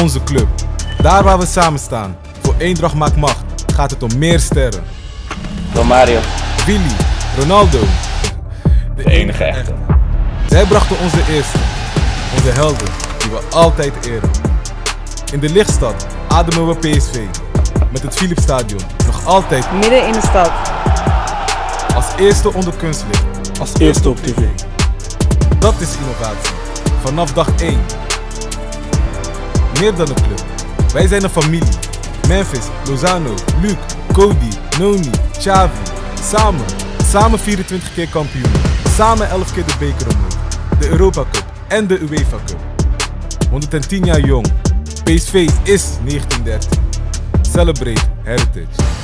onze club. Daar waar we samen staan, voor Eendracht Maakt Macht, gaat het om meer sterren. Door Mario. Willy, Ronaldo. De enige echte. Zij brachten ons de eerste. Onze helden, die we altijd eren. In de lichtstad ademen we PSV. Met het Philips Stadion, nog altijd. Midden in de stad. Als eerste onder kunstlicht. Als eerste op tv. Dat is innovatie. Vanaf dag 1. Meer dan een club. Wij zijn een familie. Memphis, Lozano, Luc, Cody, Noni, Xavi. Samen. Samen 24 keer kampioen. Samen 11 keer de beker omhoog. De Europa Cup en de UEFA Cup. 110 jaar jong. PSV is 1913. Celebrate Heritage.